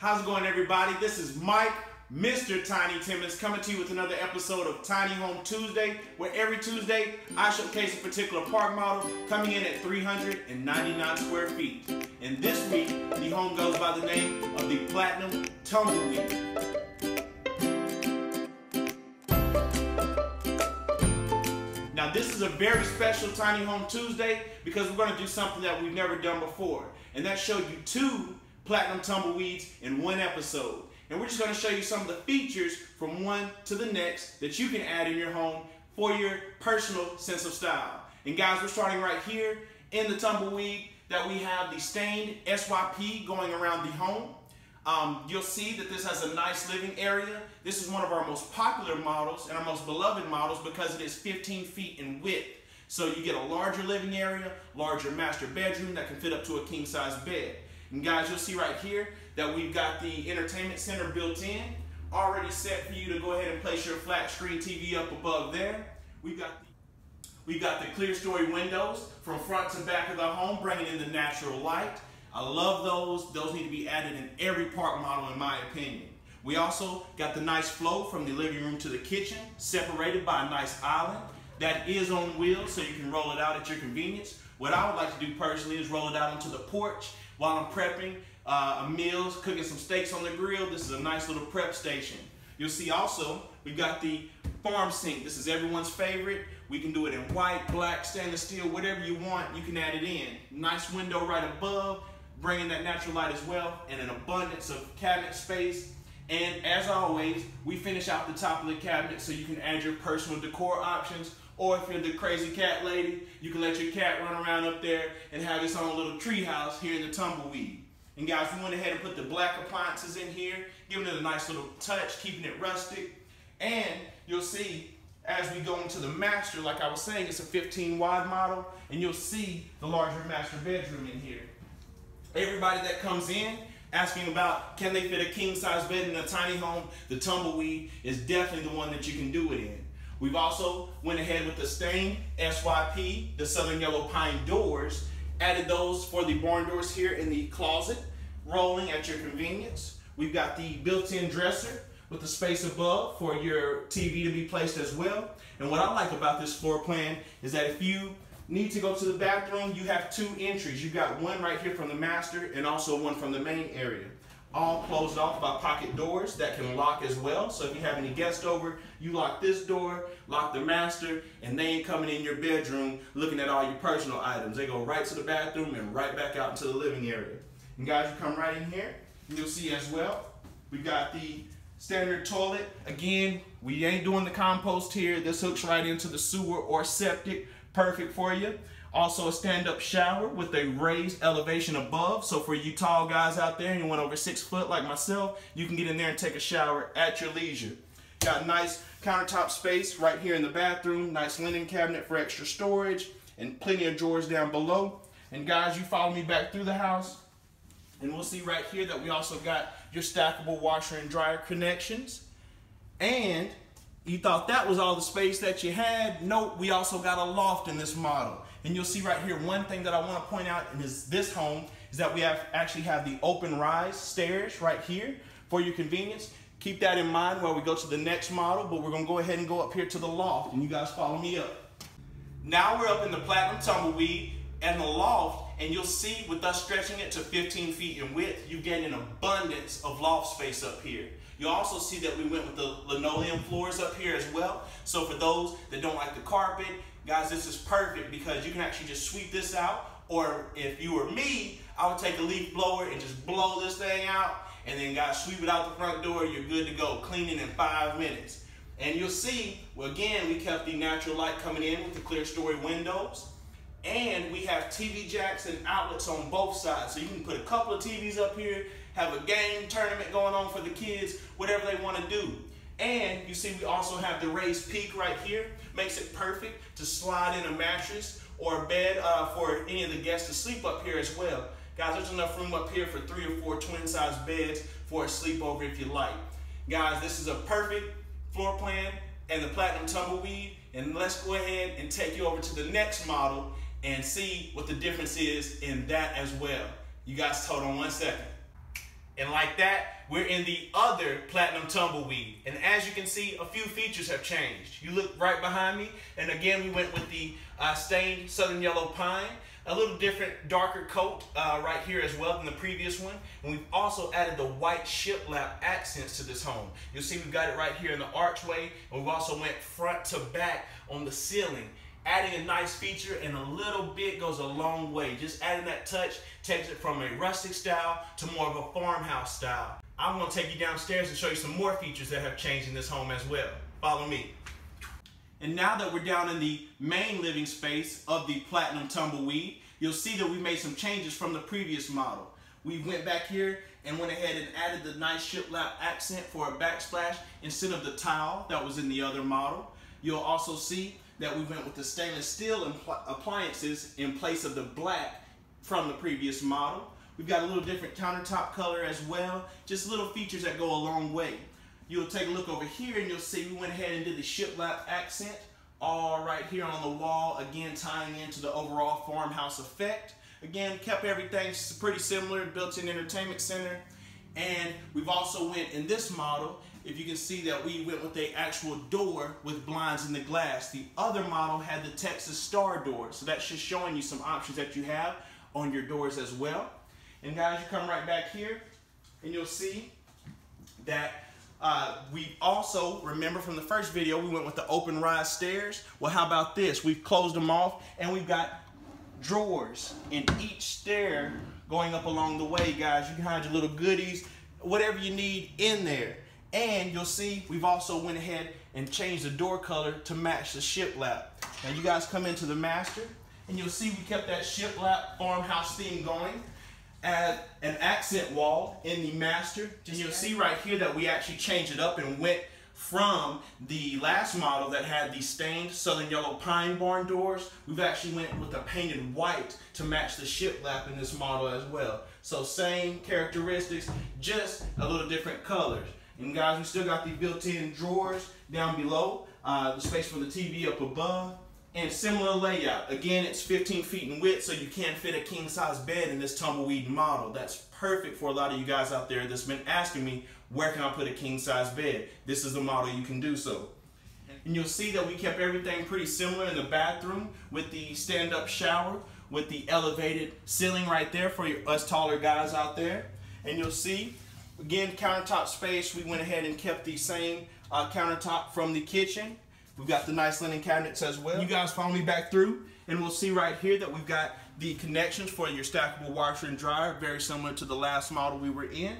How's it going, everybody? This is Mike, Mr. Tiny Timmons, coming to you with another episode of Tiny Home Tuesday, where every Tuesday I showcase a particular park model coming in at 399 square feet. And this week, the home goes by the name of the Platinum Tumbleweed. Now this is a very special Tiny Home Tuesday because we're going to do something that we've never done before, and that showed you two Platinum Tumbleweeds in one episode. And we're just going to show you some of the features from one to the next that you can add in your home for your personal sense of style. And guys, we're starting right here in the Tumbleweed that we have the stained SYP going around the home. You'll see that this has a nice living area. This is one of our most popular models and our most beloved models because it is 15 feet in width. So you get a larger living area, larger master bedroom that can fit up to a king-size bed. And guys, you'll see right here that we've got the entertainment center built in, already set for you to go ahead and place your flat screen TV up above there. We've got the clear story windows from front to back of the home, bringing in the natural light. I love those. Those need to be added in every park model, in my opinion. We also got the nice flow from the living room to the kitchen, separated by a nice island that is on wheels, so you can roll it out at your convenience. What I would like to do personally is roll it out onto the porch while I'm prepping meals, cooking some steaks on the grill. This is a nice little prep station. You'll see also we've got the farm sink. This is everyone's favorite. We can do it in white, black, stainless steel, whatever you want, you can add it in. Nice window right above, bringing that natural light as well, and an abundance of cabinet space. And as always, we finish out the top of the cabinet so you can add your personal decor options, or if you're the crazy cat lady, you can let your cat run around up there and have its own little tree house here in the Tumbleweed. And guys, we went ahead and put the black appliances in here, giving it a nice little touch, keeping it rustic. And you'll see, as we go into the master, like I was saying, it's a 15 wide model, and you'll see the larger master bedroom in here. Everybody that comes in asking about can they fit a king-size bed in a tiny home, the Tumbleweed is definitely the one that you can do it in. We've also went ahead with the stained SYP, the Southern Yellow Pine doors, added those for the barn doors here in the closet, rolling at your convenience. We've got the built-in dresser with the space above for your TV to be placed as well. And what I like about this floor plan is that if you need to go to the bathroom, you have two entries. You've got one right here from the master and also one from the main area. All closed off by pocket doors that can lock as well. So if you have any guests over, you lock this door, lock the master, and they ain't coming in your bedroom looking at all your personal items. They go right to the bathroom and right back out into the living area. And guys, you come right in here, and you'll see as well, we've got the standard toilet. Again, we ain't doing the compost here. This hooks right into the sewer or septic. Perfect for you. Also a stand-up shower with a raised elevation above, so for you tall guys out there and you went over 6 foot like myself, you can get in there and take a shower at your leisure. Got nice countertop space right here in the bathroom, nice linen cabinet for extra storage, and plenty of drawers down below. And guys, you follow me back through the house and we'll see right here that we also got your stackable washer and dryer connections. And you thought that was all the space that you had? Nope, we also got a loft in this model. And you'll see right here, one thing that I want to point out is this home is that we actually have the open rise stairs right here for your convenience. Keep that in mind while we go to the next model, but we're going to go ahead and go up here to the loft, and you guys follow me up. Now we're up in the Platinum Tumbleweed and the loft, and you'll see with us stretching it to 15 feet in width, you gain an abundance of loft space up here. You also see that we went with the linoleum floors up here as well. So for those that don't like the carpet, guys, this is perfect because you can actually just sweep this out. Or if you were me, I would take a leaf blower and just blow this thing out. And then, guys, sweep it out the front door. You're good to go. Cleaning in 5 minutes. And you'll see, well, again, we kept the natural light coming in with the clear story windows. And we have TV jacks and outlets on both sides. So you can put a couple of TVs up here, have a game tournament going on for the kids, whatever they want to do. And you see we also have the raised peak right here. Makes it perfect to slide in a mattress or a bed for any of the guests to sleep up here as well. Guys, there's enough room up here for 3 or 4 twin-size beds for a sleepover if you like. Guys, this is a perfect floor plan and the Platinum Tumbleweed. And let's go ahead and take you over to the next model and see what the difference is in that as well. You guys, hold on one second. And like that, we're in the other Platinum Tumbleweed. And as you can see, a few features have changed. You look right behind me, and again, we went with the stained Southern Yellow Pine. A little different, darker coat right here as well than the previous one. And we've also added the white shiplap accents to this home. You'll see we've got it right here in the archway, and we've also went front to back on the ceiling. Adding a nice feature and a little bit goes a long way. Just adding that touch takes it from a rustic style to more of a farmhouse style. I'm going to take you downstairs and show you some more features that have changed in this home as well. Follow me. And now that we're down in the main living space of the Platinum Tumbleweed, you'll see that we made some changes from the previous model. We went back here and went ahead and added the nice shiplap accent for a backsplash instead of the tile that was in the other model. You'll also see that we went with the stainless steel appliances in place of the black from the previous model. We've got a little different countertop color as well, just little features that go a long way. You'll take a look over here and you'll see we went ahead and did the shiplap accent all right here on the wall, again tying into the overall farmhouse effect. Again, kept everything pretty similar, built-in entertainment center. And we've also went in this model, if you can see that we went with an actual door with blinds in the glass. The other model had the Texas star door, so that's just showing you some options that you have on your doors as well. And guys, you come right back here and you'll see that we also, remember from the first video, we went with the open rise stairs. Well, how about this? We've closed them off and we've got drawers in each stair going up along the way, guys. You can hide your little goodies, whatever you need in there. And you'll see we've also went ahead and changed the door color to match the shiplap. Now you guys come into the master and you'll see we kept that shiplap farmhouse theme going. Add an accent wall in the master, and you'll see right here that we actually changed it up and went from the last model that had the stained Southern Yellow Pine barn doors. We've actually went with a painted white to match the shiplap in this model as well. So same characteristics, just a little different colors. And guys, we still got the built-in drawers down below, the space for the TV up above, and similar layout. Again, it's 15 feet in width, so you can fit a king-size bed in this Tumbleweed model. That's perfect for a lot of you guys out there that's been asking me, where can I put a king-size bed? This is the model you can do so. And you'll see that we kept everything pretty similar in the bathroom with the stand-up shower, with the elevated ceiling right there for us taller guys out there. And you'll see, again, countertop space, we went ahead and kept the same countertop from the kitchen. We've got the nice linen cabinets as well. You guys follow me back through, and we'll see right here that we've got the connections for your stackable washer and dryer, very similar to the last model we were in.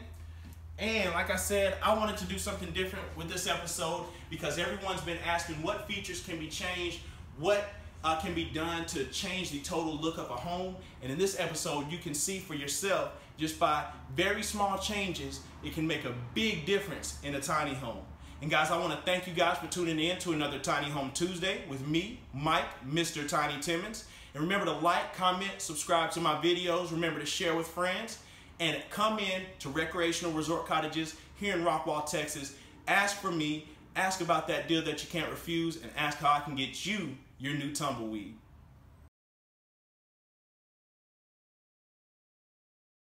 And like I said, I wanted to do something different with this episode because everyone's been asking what features can be changed, what can be done to change the total look of a home. And in this episode, you can see for yourself, just by very small changes, it can make a big difference in a tiny home. And guys, I want to thank you guys for tuning in to another Tiny Home Tuesday with me, Mike, Mr. Tiny Timmons. And remember to like, comment, subscribe to my videos. Remember to share with friends. And come in to Recreational Resort Cottages here in Rockwall, Texas. Ask for me. Ask about that deal that you can't refuse. And ask how I can get you your new Tumbleweed.